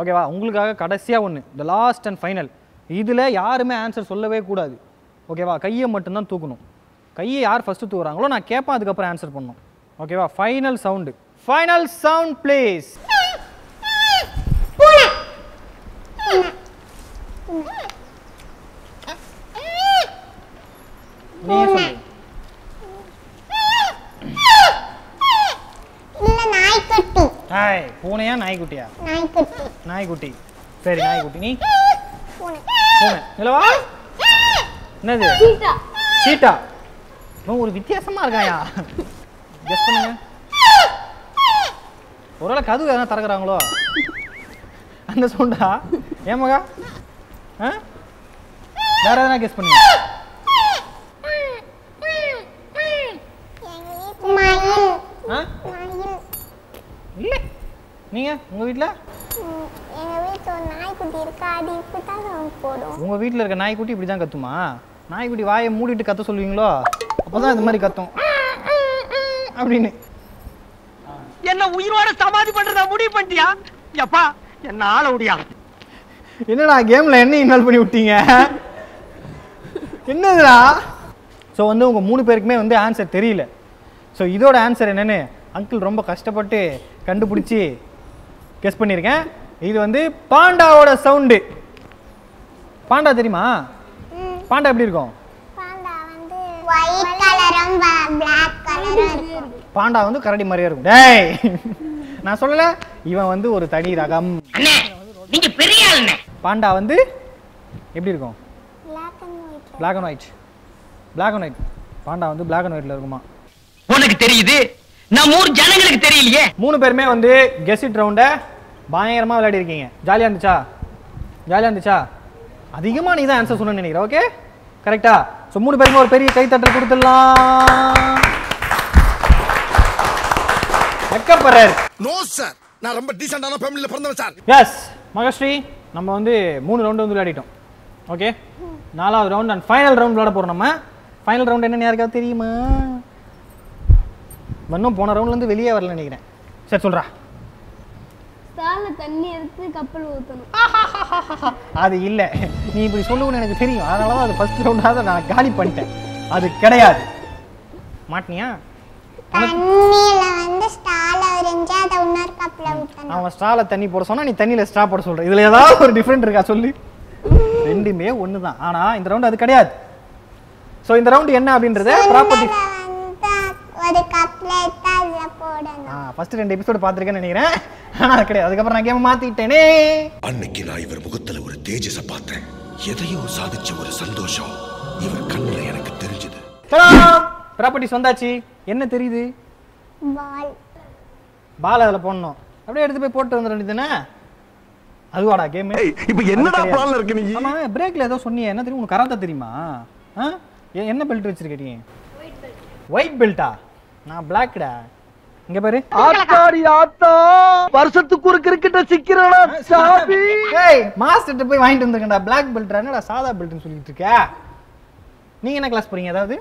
ஓகேவா? உங்களுக்காக கடைசியா ஒன்று, the last and final. இதில் யாருமே ஆன்சர் சொல்லவே கூடாது. ஓகேவா? கையை மட்டும்தான் தூக்கணும். கையை யார் ஃபர்ஸ்ட் தூக்குறாங்களோ நான் கேட்பேன், அதுக்கப்புறம் ஆன்சர் பண்ணணும். ஓகேவா? Final sound. Final sound please. பூனையா நாய்க்குட்டியா? நாய்க்குட்டி. சரி நாய்க்குட்டி. நீ பூனை. பூனை. நிலவா? என்னது? சீட்டா. சீட்டா. நான் ஒரு வித்தியாசமா இருக்காயா? கெஸ் பண்ணுங்க. ஒருவேளை கதுவு எதனா தரக்குறாங்களோ அந்த சவுண்டா? ஏமாகா வேற எதனா கெஸ் பண்ணுங்க. இல்ல நீங்க உங்க வீட்ல நாய்க்குட்டி இருக்கா? அது இப்பதான் சவுண்ட் போடும். உங்க வீட்ல இருக்க நாய்க்குட்டி இப்படி தான் கத்துமா? நாய்க்குட்டி வாயை மூடிட்டு கத்த சொல்லுவீங்களோ? அப்பதான் இந்த மாதிரி கத்தும் அப்படின்னு. என்ன உயிரோட சமாதி பண்றதா முடிவு பண்ணிட்டியா? எப்பா என்ன ஆள முடியா? என்னடா கேம்ல என்ன இன்வால்வ் பண்ணி விட்டீங்க? என்னதுடா? ஸோ உங்க மூணு பேருக்குமே ஆன்சர் தெரியல. ஸோ இதோட ஆன்சர் என்னன்னு அங்கிள் ரொம்ப கஷ்டப்பட்டு கண்டுபிடிச்சி கெஸ் பண்ணியிருக்கேன். இது பாண்டாவோட சவுண்டு. பாண்டா தெரியுமா? பாண்டா எப்படி இருக்கும்? பாண்டா கரடி மாதிரியா இருக்கும். டேய் நான் சொல்லல, இவன் ஒரு தனி ரகம். பாண்டா எப்படி இருக்கும்? Black and white. Black and white. Panda black and ஒயிட்ல இருக்குமா? உனக்கு தெரியுது நம்ம ஊர் ஜனங்களுக்கு தெரியலையே. மூணு பேருமே வந்து கெஸ்ட் ரவுண்ட பயங்கரமா விளையாடி இருக்கீங்க. ஜாலியா இருந்துச்சா? ஜாலியா இருந்துச்சா? அதிகமா நீ தான் ஆன்சர் சொன்னேன்னு நினைக்கிறேன். ஓகே கரெக்டா? சோ மூணு பேருமே ஒரு பெரிய கைத்தட்டல் கொடுத்துடலாம். எக்கபரர் நோ சார், நான் ரொம்ப டீசன்ட்டான ஃபேமிலில பிறந்தவன் சார். எஸ் மகஸ்ரீ, நம்ம வந்து மூணு ரவுண்ட் வந்து விளையாடிட்டோம். ஓகே நாலாவது ரவுண்ட் அண்ட் ஃபைனல் ரவுண்ட் விளையாட போறோம். நம்ம ஃபைனல் ரவுண்ட் என்னன்னு யாருக்காவது தெரியுமா? இன்னும் போன ரவுண்ட்லேருந்து வெளியே வரல நினைக்கிறேன். சரி சொல்கிறா. தண்ணி எடுத்து கப்பல் ஊற்றணும். அது இல்லை, நீ இப்படி சொல்லுவோன்னு எனக்கு தெரியும். அதனால தான் அது ஃபர்ஸ்ட் ரவுண்டாக நான் காலி பண்ணிட்டேன். அது கிடையாது. மாட்டினியா? அவன் ஸ்டால தண்ணி போட சொன்னா நீ தண்ணியில் ஸ்டா போட சொல்கிற. இதில் ஏதாவது ஒரு டிஃப்ரெண்ட் இருக்கா சொல்லு. ரெண்டுமே ஒன்று தான், ஆனால் இந்த ரவுண்ட் அது கிடையாது. ஸோ இந்த ரவுண்ட் என்ன அப்படின்றத ப்ராப்பர்ட்டி ஒரு கப்லெட்டா இல்ல போடணும். ஃபர்ஸ்ட் ரெண்டு எபிசோட் பாத்துர்க்கேன்னு நினைக்கிறேன். ஆனா கரெக்ட். அதுக்கு அப்புறம் நான் கேம் மாத்திட்டேனே. அன்னைக்கு நான் இவர் முகத்துல ஒரு தேஜஸ பார்த்தேன். எதையோ சாதிச்ச ஒரு சந்தோஷம் இவர் கண்ணுல எனக்கு தெரிஞ்சது. ப்ராப்பர்ட்டிஸ் வந்தாச்சு. என்ன தெரியுது? பால். பால் அதல போடணும். அப்படியே எடுத்து போய் போட்டு வந்தற வேண்டியதுனா. அதுவாடா கேம். இப்போ என்னடா பிளான்ல இருக்கு நீ? ஆமா பிரேக்ல ஏதோ சொன்னியே. என்ன தெரியும்? உங்களுக்கு கராத்தே தெரியுமா? என்ன பெல்ட் வச்சிருக்கீங்க? White belt. ஒயிட் பெல்ட்டா? நான் பிளாக்டா. இங்க பாரு ஆத்தாடி ஆத்தா வருஷத்துக்கு ஒரு கிரிக்கெட்ட சிக்கிறடா சாபி. ஏய் மாஸ்டர்ட்ட போய் வாங்கிட்டு வந்திருக்கடா பிளாக் பெல்ட்ரா. என்னடா சாதா பெல்ட்னு சொல்லிட்டு இருக்க? நீங்க என்ன கிளாஸ் போறீங்க? அதாவது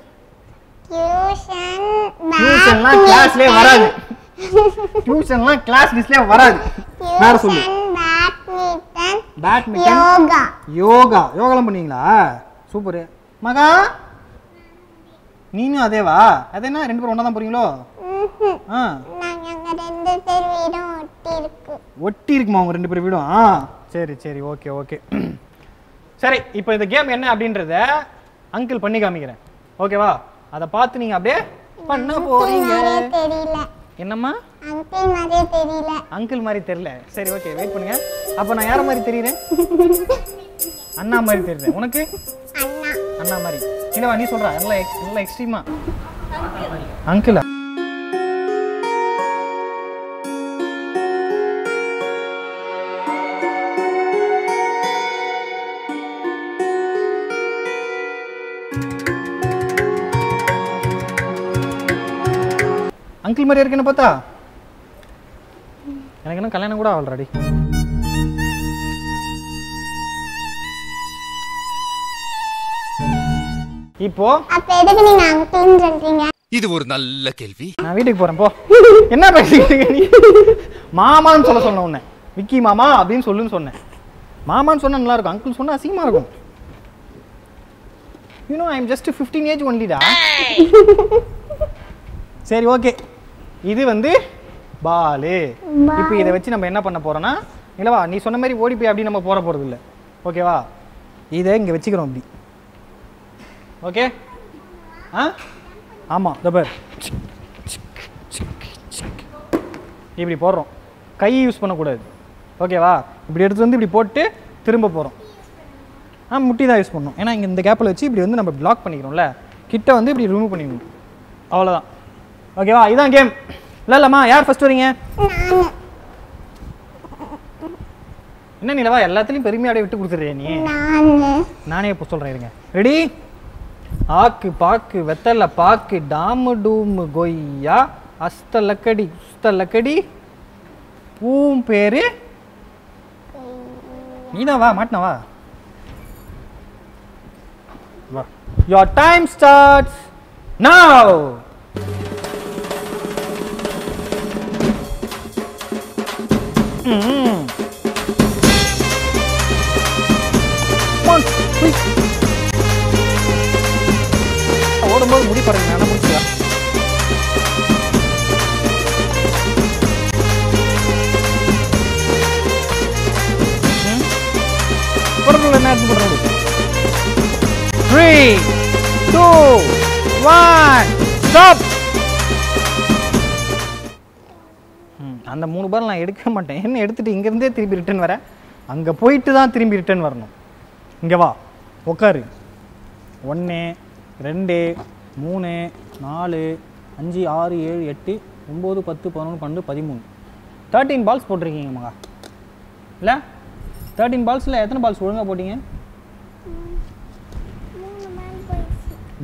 டியூஷன். டியூஷன்லாம் கிளாஸ்லயே வராது. டியூஷன்லாம் கிளாஸ் டிஸ்லயே வராது. வேற சொல்லு. பேட்மிட்டன். பேட்மிட்டன். யோகா. யோகா. யோகாலாம் பண்ணீங்களா? சூப்பர். மகா நீனும் அதேவா? அதேனா ரெண்டு பேரும் ஒண்ணா தான் போறீங்களோ? நாங்க அங்க ரெண்டு பேர் வீடும் ஒட்டி இருக்கு. ஒட்டி இருக்குமா உங்க ரெண்டு பேர் வீடும்? சரி சரி ஓகே ஓகே. சரி இப்போ இந்த கேம் என்ன அப்படின்றத அங்கிள் பண்ணி காமிக்கிறேன். ஓகேவா? அத பார்த்து நீங்க அப்படியே பண்ண போறீங்க. தெரியல. என்னம்மா? அங்கிள் மாதிரி தெரியல. அங்கிள் மாதிரி தெரியல. சரி ஓகே வெயிட் பண்ணுங்க. அப்ப நான் யார மாதிரி தெரியுறேன்? அண்ணா மாதிரி தெரியுறேன். உனக்கு? அண்ணா. அண்ணா மாதிரி. இல்லவா நீ சொல்ற? நல்ல நல்ல எக்ஸ்ட்ரீமா அங்கிள். அங்கிள் மாதிரி இருக்குன்னு பார்த்தா எனக்கு என்ன கல்யாணம் கூட ஆல்ரெடி. இப்போ அப்ப எதுக்கு நீங்க அங்கிள்னு சொல்றீங்க? இது ஒரு நல்ல கேள்வி. நான் வீட்டுக்கு போறேன் போ. என்ன பேசிட்டீங்க நீ? மாமான்னு சொல்ல சொன்னேன் உன்னை. விக்கி மாமா அப்படினு சொல்லுன்னு சொன்னேன். மாமான்னு சொன்னா நல்லா இருக்கும். அங்கிள் சொன்னா அசிங்கமா இருக்கும். you know I am just 15 age only டா. சரி ஓகே. இது வந்து பால். இப்போ இத வச்சு நம்ம என்ன பண்ண போறோம்னா இல்லவா நீ சொன்ன மாதிரி ஓடி போய் அப்படி நம்ம போற போறது இல்ல. ஓகேவா? இத இங்க வெச்சிக்கிறோம் அப்படி. ஓகே ஆ ஆமாம். தபர் இப்படி போடுறோம். கை யூஸ் பண்ணக்கூடாது. ஓகேவா? இப்படி எடுத்து வந்து இப்படி போட்டு திரும்ப போகிறோம். முட்டி தான் யூஸ் பண்ணணும். ஏன்னா இங்கே இந்த கேப்பில் வச்சு இப்படி வந்து நம்ம பிளாக் பண்ணிக்கிறோம்ல. கிட்ட வந்து இப்படி ரிமூவ் பண்ணிக்கணும். அவ்வளோதான். ஓகேவா? இதுதான் கேம். இல்லை இல்லைம்மா யார் ஃபஸ்ட் வரீங்க? என்ன நிலவா எல்லாத்துலேயும் பெருமையாடே விட்டு கொடுத்துட்றியா நீ? நானே இப்போ சொல்கிறேன் இருங்க. ரெடி? ஆக்கு பாக்கு வெத்தல பாக்கு டாமு டூமு கொய்யா அஸ்தலக்கடி உஸ்தலக்கடி பூம் பேரு நீதான் வா. மாட்டினா வா வா. Your time starts now. ஓடும்போது முடி பாருங்க. நான் முடிச்சா பரம்பல என்ன பண்றது? 3 2 1 ஸ்டாப். அந்த மூணு பால் நான் எடுக்க மாட்டேன். என்ன எடுத்துட்டு இங்க இருந்தே திருப்பி ரிட்டர்ன் வர அங்க போயிட்டு தான் திரும்பி ரிட்டர்ன் வரணும். இங்க வா உட்காரு. 1 2 3 4 5, 6, 7, 8, 9, 10, 11, 12, 13 13 balls போட்டிருக்கீங்க மகா இல்ல? 13 பால்ஸ்ல எத்தனை பால்ஸ் ஒழுங்கா போட்டீங்க?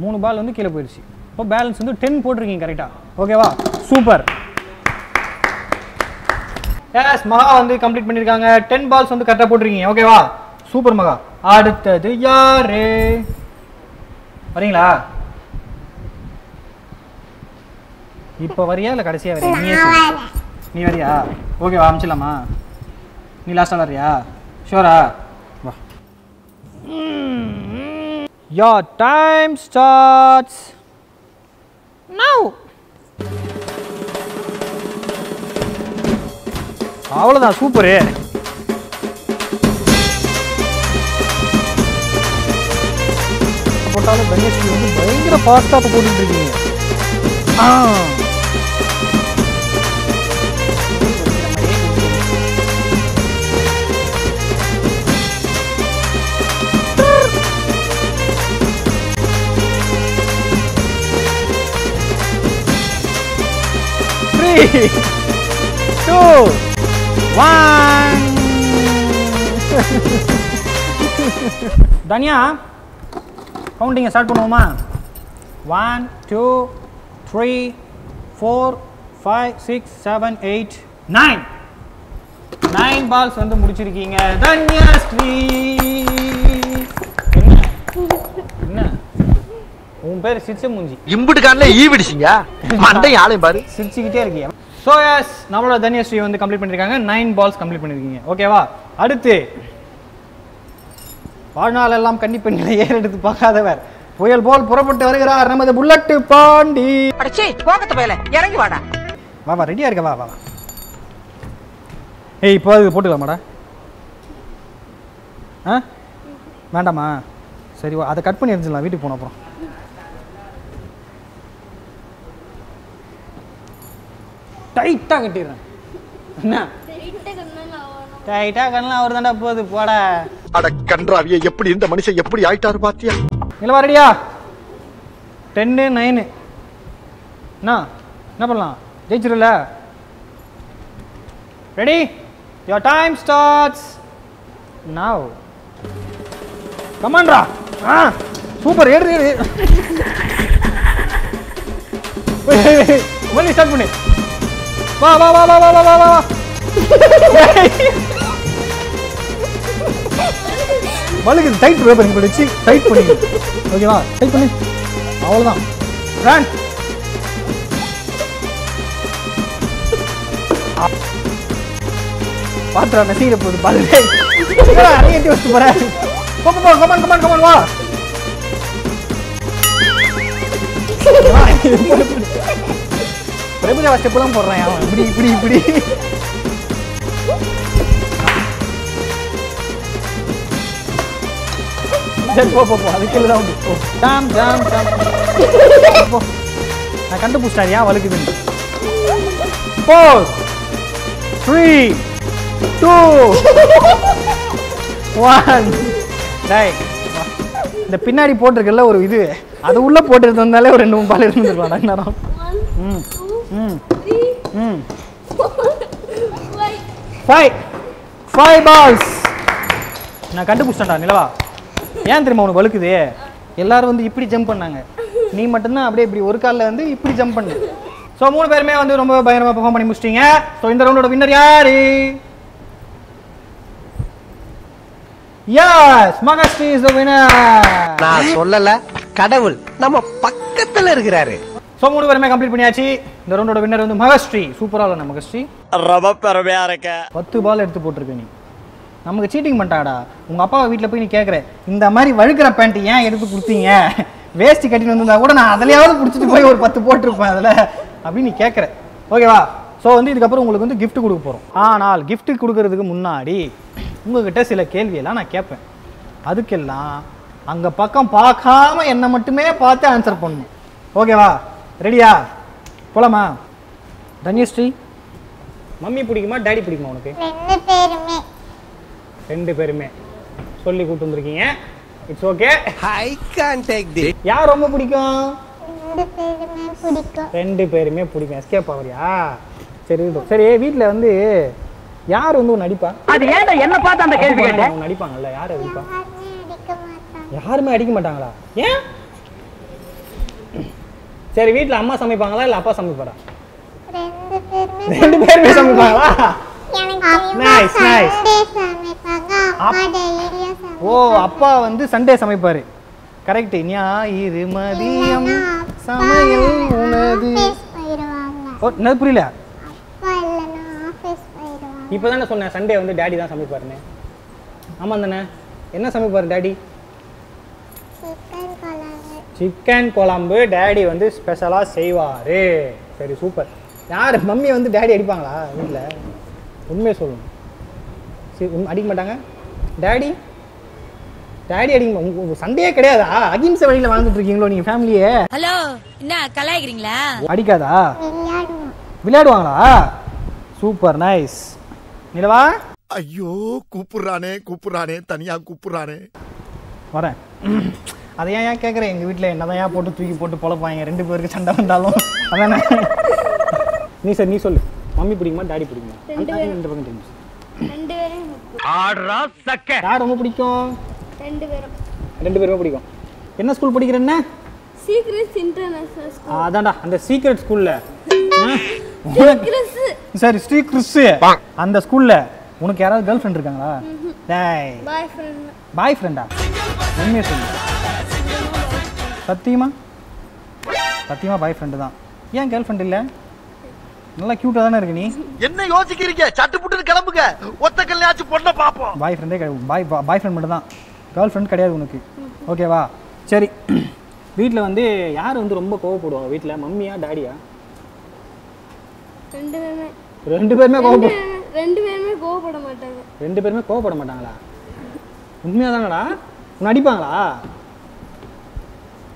3 பால் வந்து கீழ போயிடுச்சு. அப்ப பேலன்ஸ் வந்து 10 போட்டிருக்கீங்க கரெக்ட்டா. ஓகேவா? சூப்பர். எஸ் மகா வந்து கம்ப்ளீட் பண்ணிருக்காங்க. 10 பால்ஸ் வந்து கரெக்ட்டா போட்டிருக்கீங்க. ஓகேவா? சூப்பர் மகா. அடுத்து யாரு? வரீங்களா? இப்போ வரியா இல்ல கடைசியா வரியா? நீ வரியா? ஓகேவா ஆரம்பிச்சலாமா? நீ லாஸ்டா வரியா? ஷூரா? வா. Your time starts now. அவ்வளவுதான் சூப்பர். போட்டாலும் பெனிஸ்கி வந்து பயங்கர ஃபாஸ்டா போட்டுட்டு இருக்கீங்க. Three, two, one. Dania, counting start பண்ணுவோமா? 1, 2, 3, 4, 5, 6, 7, 8, 9. 9 balls வந்து முடிச்சிருக்கீங்க. Dania Sri. என்ன? உன் பேர் சிச்ச மூஞ்சி. இம்புட்டுகாரனே ஈவிடிச்சிங்க. மண்டைய ஆளையும் பாரு. சிச்சிட்டே இருக்கீங்க. சோ எஸ் நம்மளோட தன்யஸ்ரீ வந்து கம்ப்ளீட் பண்ணிருக்காங்க. 9 பால்ஸ் கம்ப்ளீட் பண்ணிருக்கீங்க. ஓகேவா? அடுத்து வாழ்நாள் எல்லாம் கன்னி பெண்களை ஏற எடுத்து பார்க்காதவர் புயல் போல் புறப்பட்டு வருகிறார் நமது புல்லட் பாண்டி. அடச்சே போகத்த பயலே இறங்கி வாடா. வா வா ரெடியா இருக்க வா வா. ஏய் இப்போ இது போட்டுக்கலாமாடா? ஆ? வேண்டாமா? சரி வா அதை கட் பண்ணி எரிஞ்சிடலாம் வீட்டுக்கு போன அப்புறம். டைட்டா கட்டிறேன். என்ன? டைட்டா கண்ணா அவர் தான்டா போது போடா. அட கன்றாவியே எப்படி இந்த மனுஷன் எப்படி ஆயிட்டாரு பாத்தியா? இல்ல வரடியா. 10 9 나 என்ன பண்ணலாம்? ஜெயிச்சிரல. Ready? Your time starts now. Come on ரா. ஆ சூப்பர் ஏறு ஏறு. ஒன்லி ஸ்டார்ட் பண்ணு. வா வா வா வா வா வா வா. வலக்கு டைட் பண்ணி போடுச்சு டைட் பண்ணி. ஓகேவா? டைட் பண்ணு. அவ்வளவுதான். ரன். பாத்ரா நசிர போடு பாரு. இங்க அரையட்டி வந்து போற. போ போ கமான் கமான் கமான் வா. பிரபுஜா ஸ்டெப்லாம் போடுறான் அவன். இப்படி இப்படி இப்படி ஜெட் போ போ போ அதுக்கு கீழ ரவுண்ட் போ. டாம் டாம் டாம் போ. நான் கண்டுபிடிச்சாரியா வழுக்குது. 4, 3, 2, 1 டேய் இந்த பின்னாடி போட்டுருக்கல ஒரு இது அது உள்ள போட்டுட்டு வந்தாலே ஒரு 2 பால் இருந்துருவாடா நேரம். ம் Five balls. நான் கண்டுபிடிச்சேன்டா நிலவா. ஏன் தெரியுமா உனக்கு வழுக்குது? எல்லாரும் வந்து இப்படி ஜம்ப் பண்ணாங்க. நீ மட்டும்தான் அப்படியே இப்படி ஒரு காலில் வந்து இப்படி ஜம்ப் பண்ணு. ஸோ 3 பேருமே வந்து ரொம்ப பயங்கரமாக பெர்ஃபார்ம் பண்ணி முடிச்சிட்டீங்க. ஸோ இந்த ரவுண்டோட வின்னர் யாரு? Yes, Mahashri is the winner. நான் சொல்லல கடவுள் நம்ம பக்கத்துல இருக்கிறாரு. ஸோ 3 பேருமே கம்ப்ளீட் பண்ணியாச்சு. இந்த ரவுண்டோட வின்னர் வந்து மகாஸ்ரீ. சூப்பராக இல்லை மகாஸ்ரீ? ரொம்ப பெருமையா இருக்க. 10 பால் எடுத்து போட்டிருக்க நீ. நமக்கு சீட்டிங் பண்ணிட்டாடா. உங்கள் அப்பாவை வீட்டில் போய் நீ கேட்குற இந்த மாதிரி வழுக்கிற பேண்ட் ஏன் எடுத்து கொடுத்தீங்க? வேஸ்ட்டு கட்டின்னு வந்திருந்தா கூட நான் அதிலையாவது பிடிச்சிட்டு போய் ஒரு 10 போட்டிருப்பேன் அதில் அப்படின்னு நீ கேட்குற. ஓகேவா? ஸோ வந்து இதுக்கப்புறம் உங்களுக்கு வந்து கிஃப்ட் கொடுக்க போகிறோம். ஆனால் கிஃப்ட் கொடுக்கறதுக்கு முன்னாடி உங்ககிட்ட சில கேள்வியெல்லாம் நான் கேட்பேன். அதுக்கெல்லாம் அங்கே பக்கம் பார்க்காம என்னை மட்டுமே பார்த்து ஆன்சர் பண்ணணும். ஓகேவா? ரெடியா? போலாமா? தன்யஸ்ரீ மம்மி பிடிக்குமா டாடி பிடிக்குமா உனக்கு? ரெண்டு பேருமே சொல்லி கூட்டு வந்திருக்கீங்க. It's okay. I can't take the. யார் ரொம்ப பிடிக்கும்? ரெண்டு பேருமே பிடிக்கும். எஸ்கேப் ஆவறியா? சரி சரி. வீட்டில் வந்து யார் வந்து உன் நடிப்பா? அது ஏன்டா என்ன பார்த்து அந்த கேள்வி கேட்ட? உன் நடிப்பாங்கல்ல, யார் நடிப்பா? யாருமே அடிக்க மாட்டாங்களா? ஏன்? சரி, வீட்டில் அம்மா சமைப்பாங்களா இல்லை அப்பா சமைப்பாரா? ரெண்டு பேருமே சமைப்பாங்களா? Nice nice. ஓ, அப்பா வந்து சண்டே சமைப்பாரு. கரெக்ட். ஞாயிறு மதியம் சமையல் உணவு. ஓ, என்ன புரியல? அப்பா இல்லனா ஆபீஸ் போயிடுவாங்க. இப்போதானே சொன்னேன் சண்டே வந்து டாடி தான் சமைப்பாருன்னு. ஆமா தானே? என்ன சமைப்பாரு டாடி? சிக்கன் குழம்பு. சிக்கன் குழம்பு டாடி வந்து ஸ்பெஷலா செய்வாரு. சரி, சூப்பர். யார் மம்மி வந்து டாடி அடிப்பாங்களா வீட்டில்? உண்மையை சொல்லணும். சரி, அடிக்க மாட்டாங்க. டாடி டாடி அடிங்க. உங்க சண்டையே கிடையாதா? அகிம்சை வழியில் வாழ்ந்துட்டு இருக்கீங்களோ நீங்கள் ஃபேமிலியே? ஹலோ, என்ன கலாய்க்கிறீங்களா? அடிக்காதா? விளையாடுவாங்களா? Super, nice. நிலவா? ஐயோ, கூப்பிட்றானே தனியாக கூப்பிட்றானே. வரேன். அதை ஏன் கேட்குறேன்? எங்கள் வீட்டில் என்னதான் ஏன் போட்டு தூக்கி போட்டு பொழப்பாங்க. ரெண்டு பேருக்கு சண்டை வந்தாலும் அதானே. நீ சார், நீ சொல்லு. மம்மி பிடிக்குமா டாடி பிடிக்குமா? ரெண்டு பேரும். ரெண்டு பக்கம் தெரிஞ்சு. ரெண்டு பேரும். ஆட்ரா சக்க. யார் ரொம்ப பிடிக்கும்? ரெண்டு பேரும். ரெண்டு பேரும் பிடிக்கும். என்ன ஸ்கூல் படிக்கிறேன்னா? Secrets international school. அதான்டா அந்த சீக்ரெட் ஸ்கூல்ல. சீக்ரெட்ஸ். சரி, சீக்ரெட்ஸ். அந்த ஸ்கூல்ல உனக்கு யாராவது गर्ल फ्रेंड இருக்காங்களா? டேய், பாய் ஃப்ரெண்ட். பாய் ஃப்ரெண்டா? உண்மையா சொல்லு. சத்தியமா? சத்தியமா பாய் ஃப்ரெண்ட் தான். ஏன் गर्ल फ्रेंड இல்ல? நல்லா கியூட்டா தான இருக்கு நீ. என்ன யோசிக்கிறீங்க? சட்டு புட்டுன்னு கிளம்புங்க. ஒத்த கல்யாச்சு பொண்ண பாப்போம். பாய் ஃப்ரெண்டே கிடையாது. பாய் ஃப்ரெண்ட் மட்டும் தான். गर्ल फ्रेंड கிடையாது உங்களுக்கு. ஓகேவா? சரி, வீட்ல வந்து யார் வந்து ரொம்ப கோவப்படுவா வீட்ல? மம்மியா டாடியா? ரெண்டு பேருமே. ரெண்டு பேருமே கோவப்படு. ரெண்டு பேருமே கோவப்பட மாட்டாங்க. ரெண்டு பேருமே கோவப்பட மாட்டாங்களா? உண்மையா தானடா? உன்னை அடிப்பாங்களா?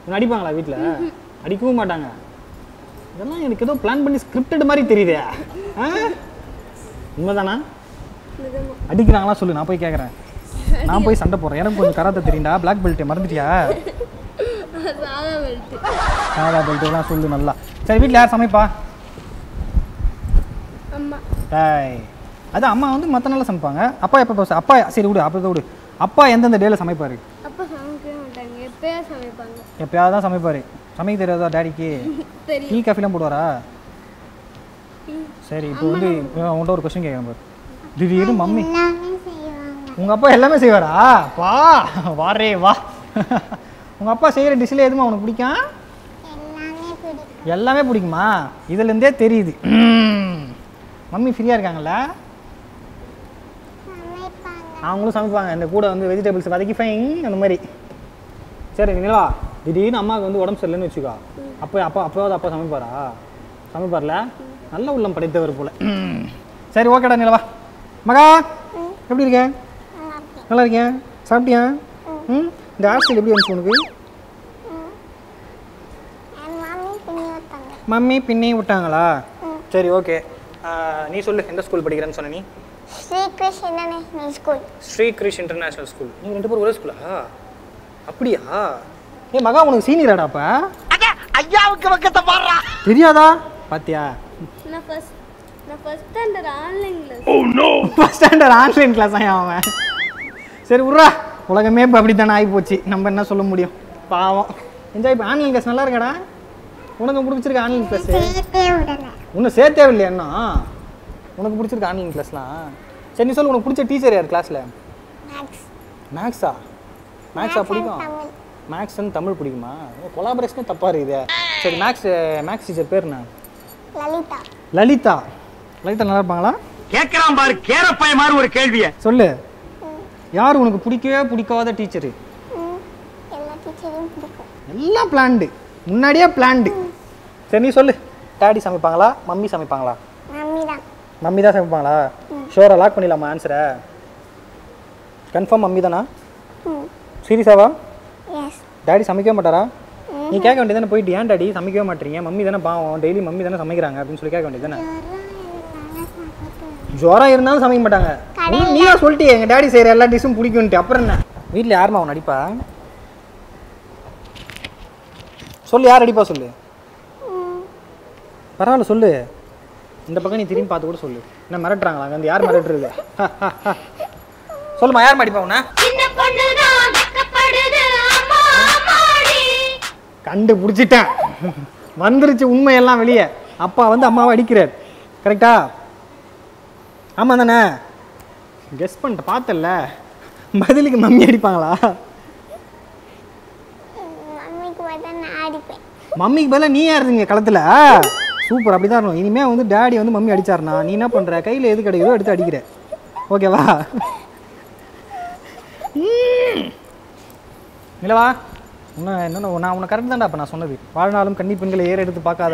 உன்னை அடிப்பாங்களா வீட்ல? அடிக்கவும் மாட்டாங்க. இதெல்லாம் எனக்கு ஏதோ பிளான் பண்ணி ஸ்கிரிப்டட் மாதிரி தெரியுதே. உண்மைதானா? அடிக்கிறாங்களா சொல்லு, நான் போய் கேட்குறேன். நான் போய் சண்டை போடுறேன். எனக்கு கொஞ்சம் கராத்தே தெரியும்டா. பிளாக் பெல்ட்டு மறந்துட்டியா? சாதா பெல்ட்டுலாம் சொல்லு நல்லா. சரி, வீட்டில் யார் சமைப்பா? அம்மா. டாய், அது அம்மா வந்து மற்ற நாளில் சமைப்பாங்க. அப்பா எப்போ? அப்பா சரி விடு, அப்போ விடு. அப்பா எந்தெந்த டேயில் சமைப்பார்? அப்பா சமைக்கவே மாட்டாங்க, எப்போயா சமைப்பாங்க. எப்போயாவது தான் சமைப்பார். சமைக்க தெரியாதா டாடிக்கு? டீ காஃபிலாம் போடுவாரா? சரி, இப்போ வந்து உங்கள்கிட்ட ஒரு கொஸ்டின் கேட்குறேன் பாரு. திடீர்னு மம்மி உங்கள் அப்பா எல்லாமே செய்வாரா? வா வாரே வா. உங்கள் அப்பா செய்கிற டிஷ்ஷில் எதுமா உனக்கு பிடிக்கும்? எல்லாமே பிடிக்குமா? இதுலேருந்தே தெரியுது. மம்மி ஃப்ரீயாக இருக்காங்கல்ல, அவங்களும் சமைப்பாங்க. இந்த கூட வந்து வெஜிடபிள்ஸ் வதக்கி ஃபைன் அந்த மாதிரி. சரி நிலா, திடீர்னு அம்மாவுக்கு வந்து உடம்பு சரியில்லைன்னு வச்சுக்கா. அப்போ அப்பா அப்போவாது அப்பா சமைப்பாரா? சமைப்பார்ல. நல்ல உள்ளம் படைத்தவர் போல். சரி, ஓகேடா நிலவா. மகா, எப்படி இருக்கேன்? நல்லா இருக்கேன். சாப்பிட்டியா? ம். இந்த ஹாஸ்டல் எப்படி இருந்துச்சு உனக்கு? மம்மி பின்னே விட்டாங்களா? சரி, ஓகே. நீ சொல்லு, எந்த ஸ்கூல் படிக்கிறேன்னு சொன்ன நீ? Sri Krish international school. நீங்கள் ரெண்டு பேரும் ஒரே ஸ்கூலா? அப்படியா? ஏ மகா, உனக்கு சீனியராடாப்பா? ஐயாவுக்கு பக்கத்தை பாறா. தெரியாதா? பாத்தியா? நான் first standard online class. Oh no, first standard online class ஆயாம. சரி உறா, உலகமே இப்ப அப்படி தான ஆயி போச்சு. நம்ம என்ன சொல்ல முடியும்? பாவம். என்ஜாய் பண்ண. ஆன்லைன் கிளாஸ் நல்லா இருக்கடா? உனக்கு பிடிச்சிருக்கு ஆன்லைன் கிளாஸ்? சேத்தே விடல. உன்ன சேத்தே இல்ல அண்ணா. உனக்கு பிடிச்சிருக்கு ஆன்லைன் கிளாஸ்லாம்? சரி, நீ சொல்லு, உனக்கு பிடிச்ச டீச்சர் யார் கிளாஸ்ல? மேக்ஸ். மேக்ஸா பிடிக்கும்? மேக்ஸ் அண்ட் தமிழ் பிடிக்குமா? கொலாபரேஷனே தப்பாக இருக்குது. சரி, மேக்ஸ் டீச்சர் பேர் என்ன? லலிதா. லலிதா நல்லா இருப்பாங்களா? கேட்குறான் பாரு, கேரப்பாய் மாதிரி ஒரு கேள்வியை சொல்லு. யார் உனக்கு பிடிக்கவே பிடிக்காத டீச்சரு? எல்லா டீச்சரும் பிடிக்கும். எல்லாம் பிளான்டு, முன்னாடியே பிளான்டு. சரி, நீ சொல்லு. டாடி சமைப்பாங்களா? மம்மி சமைப்பாங்களா? மம்மி தான் சமைப்பாங்களா? ஷோராக லாக் பண்ணிடலாமா ஆன்சரை? கன்ஃபார்ம் மம்மி தானா? சீரியஸாவா? டாடி சமைக்கவே மாட்டாரா? நீ கேட்க வேண்டியதானே போயிட்டு. ஏன் டாடி சமைக்கவே மாட்டீங்க? மம்மி தானே பாவம், டெய்லி மம்மி தானே சமைக்கிறாங்க அப்படின்னு சொல்லி கேட்க வேண்டியதானே. ஜோரம் இருந்தாலும் சமைக்க மாட்டாங்க. நீ தான் சொல்லிட்டு எங்கள் டாடி செய்கிற எல்லா டிஷ்ஷும் பிடிக்கும்ட்டு. அப்புறம் என்ன? வீட்டில் யாருமா அவன் அடிப்பா? சொல்லு, யார் அடிப்பா சொல்லு. பரவாயில்ல சொல்லு. இந்த பக்கம் நீ திரும்பி பார்த்து கூட சொல்லு. என்ன மிரட்டுறாங்களா அங்கே? யார் மிரட்டுறது? சொல்லுமா, யார் மாடிப்பா உன்னை? கண்டுபிடிச்சிட்டேன், வந்துருச்சு உண்மையெல்லாம் வெளியே. அப்பா வந்து அம்மாவை அடிக்கிறார், கரெக்டா? ஆமாம் தானே? கெஸ் பண்ணிட்டு பார்த்தல. பதிலுக்கு மம்மி அடிப்பாங்களா? மம்மிக்கு பதிலாக நீ யாருங்க களத்தில்? சூப்பர், அப்படி தான் இருக்கும். இனிமேல் வந்து டேடி வந்து மம்மி அடித்தாருண்ணா, நீ என்ன பண்ணுற? கையில் எது கிடைக்குதோ எடுத்து அடிக்கிற, ஓகேவா? இல்லைவா இன்னும் என்னென்ன நான் உன்னை கரெக்ட் தான்டா. அப்போ நான் சொன்னது வாழ்நாளும் கன்னி பெண்களை ஏற எடுத்து பார்க்காத.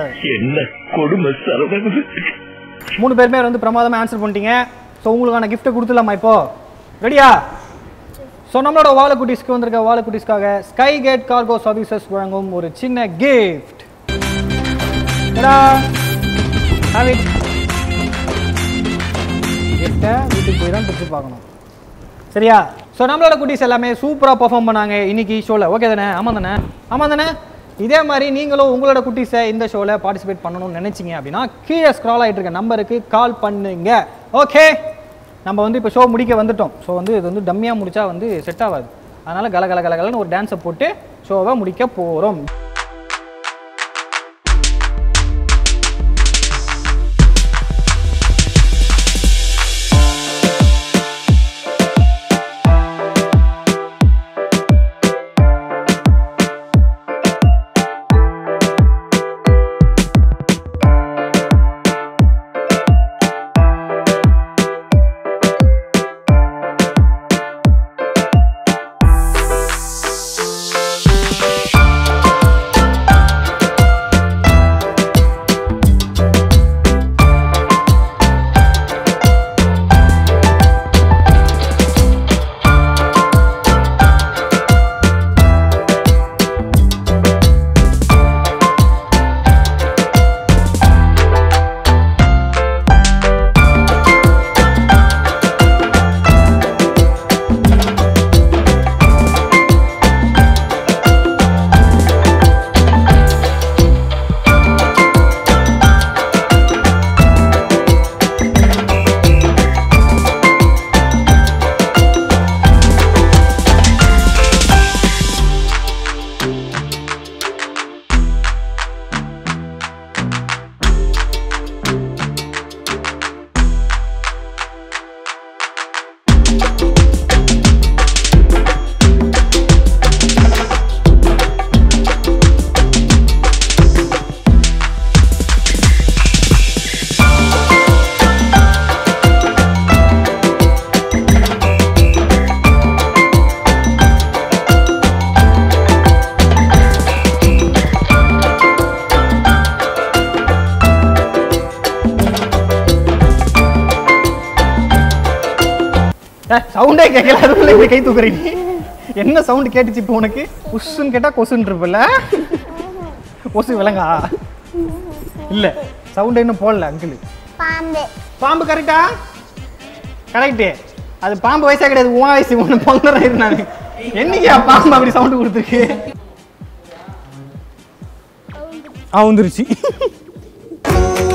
மூணு பேருமே வந்து பிரமாதமாக ஆன்சர் பண்ணிட்டீங்க. ஸோ உங்களுக்கான கிஃப்ட்டை கொடுத்துடலாமா இப்போது? ரெடியா? ஸோ நம்மளோட வாழைக்குட்டிஸ்க்கு வந்திருக்க வாழைக்குட்டிஸ்க்காக ஸ்கை கேட் கார்கோ சர்வீசஸ் வழங்கும் ஒரு சின்ன கிஃப்ட். கிஃப்டை வீட்டுக்கு போய் தான் பிடிச்சி பார்க்கணும், சரியா? ஸோ நம்மளோட குட்டீஸ் எல்லாமே சூப்பராக பர்ஃபார்ம் பண்ணாங்க இன்றைக்கி ஷோவில், ஓகே தானே? ஆமாம் தானே? ஆமாம் தானே? இதே மாதிரி நீங்களும் உங்களோட குட்டீஸை இந்த ஷோவில் பார்ட்டிசிபேட் பண்ணணும்னு நினச்சிங்க அப்படின்னா கீழே ஸ்க்ரால் ஆகிட்டு இருக்க நம்பருக்கு கால் பண்ணுங்க, ஓகே? நம்ம வந்து இப்போ ஷோ முடிக்க வந்துட்டோம். ஸோ வந்து இது வந்து டம்மியாக முடித்தா வந்து செட் ஆகாது. அதனால் கல கல கல கலன்னு ஒரு டான்ஸை போட்டு ஷோவை முடிக்க போகிறோம். சவுண்டே கேட்கல, அதுக்குள்ளே இப்படி கை தூக்குறீங்க. என்ன சவுண்டு கேட்டுச்சு இப்போ உனக்கு? உஷுன்னு கேட்டால் கொசுன்னு இருப்பில்ல? கொசு விலங்கா? இல்லை, சவுண்டு இன்னும் போடல அங்கிள். பாம்பு. பாம்பு கரெக்டா? கரெக்டு. அது பாம்பு வயசாக கிடையாது, உன் வயசு ஒன்று பொங்கல். நான் என்னைக்கா பாம்பு அப்படி சவுண்டு கொடுத்துருக்கு? ஆ வந்துருச்சு.